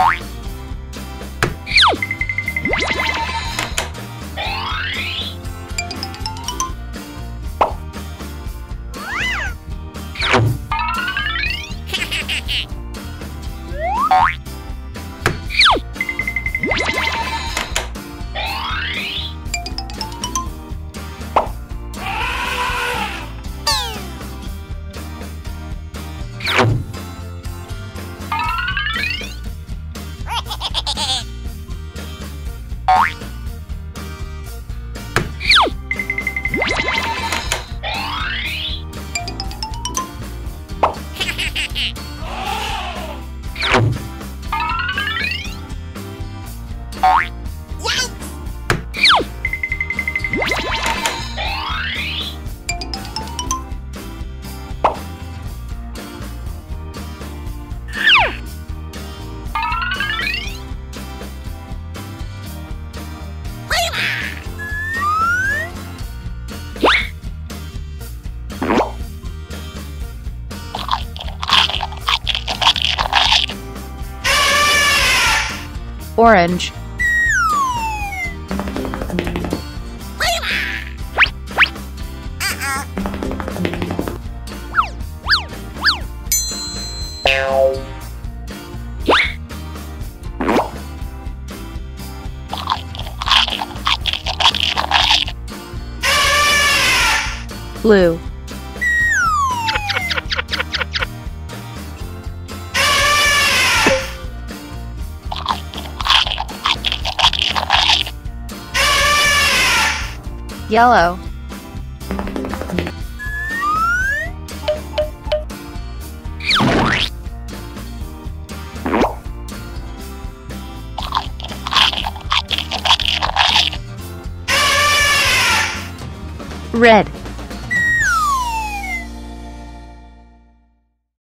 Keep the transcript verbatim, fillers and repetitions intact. Orange. Blue. Yellow. Red.